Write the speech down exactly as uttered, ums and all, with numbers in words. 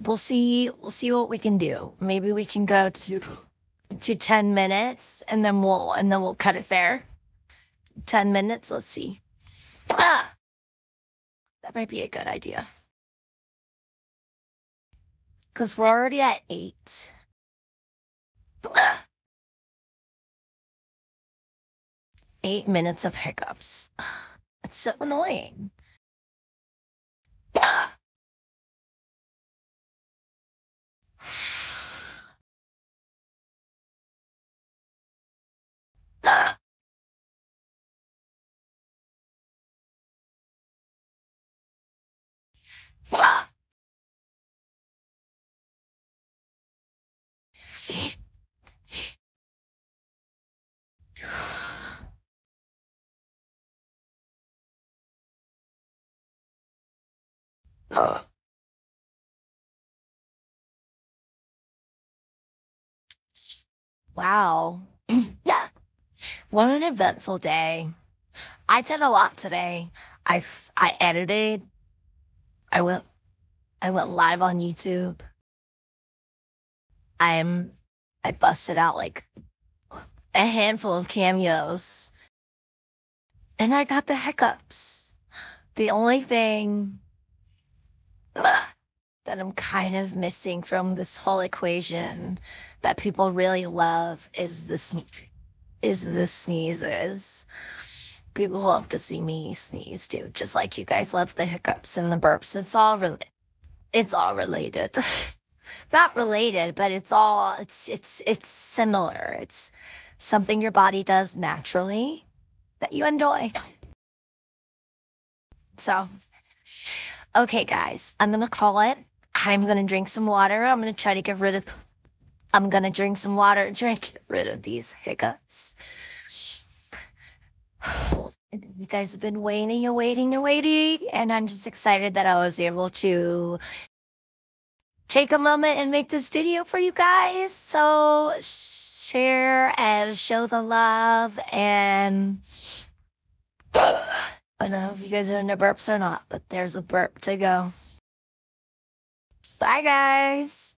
we'll see, we'll see what we can do. Maybe we can go to to ten minutes and then we'll and then we'll cut it there. Ten minutes, let's see. Ah, that might be a good idea. Cause we're already at eight. Ah. Eight minutes of hiccups. It's so annoying. Ah. Ah. Ah. Uh. Wow. Yeah. What an eventful day. I did a lot today. I, f I edited. I went, I went live on YouTube. I'm, I busted out like a handful of cameos. And I got the hiccups. The only thing that I'm kind of missing from this whole equation that people really love is this is the sneezes. People love to see me sneeze too, just like you guys love the hiccups and the burps. It's all related. It's all related. Not related, but it's all it's it's it's similar. It's something your body does naturally that you enjoy. So okay, guys, I'm going to call it. I'm going to drink some water. I'm going to try to get rid of... I'm going to drink some water. Try to get rid of these hiccups. You guys have been waiting and waiting and waiting. And I'm just excited that I was able to take a moment and make this video for you guys. So share and show the love. And I don't know if you guys are into burps or not, but there's a burp to go. Bye, guys.